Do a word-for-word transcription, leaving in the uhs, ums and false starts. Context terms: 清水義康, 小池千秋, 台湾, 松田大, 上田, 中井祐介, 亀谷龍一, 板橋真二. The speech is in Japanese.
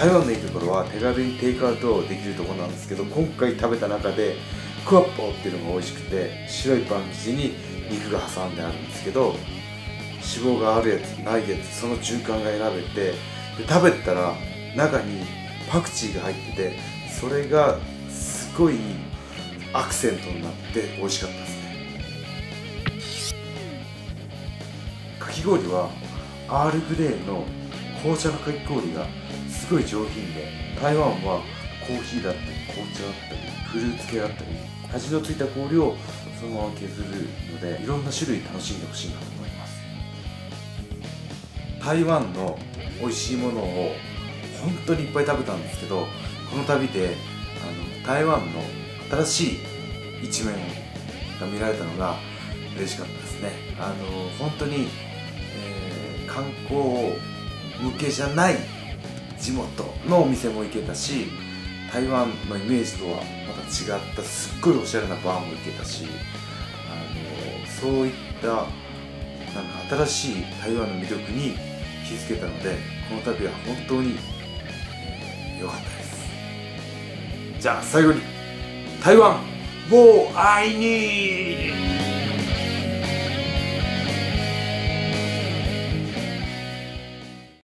台湾のいいところは手軽にテイクアウトできるところなんですけど、今回食べた中でクワッポーっていうのが美味しくて、白いパン生地に肉が挟んであるんですけど、脂肪があるやつないやつ、その中間が選べて、で食べたら中にパクチーが入ってて、それがすごいアクセントになって美味しかったですね。かき氷はアールグレーの紅茶のかき氷がすごい上品で、台湾はコーヒーだったり紅茶だったりフルーツ系だったり、味のついた氷をそのまま削るので、いろんな種類楽しんでほしいなと思います。台湾の美味しいものを本当にいっぱい食べたんですけど、この旅であの台湾の新しい一面が見られたのが嬉しかったですね。あの本当に、えー、観光向けじゃない地元のお店も行けたし、台湾のイメージとはまた違ったすっごいおしゃれなバーも行けたし、あのそういったなんか新しい台湾の魅力に気づけたので、この旅は本当に良かったです。じゃあ最後に台湾を愛に。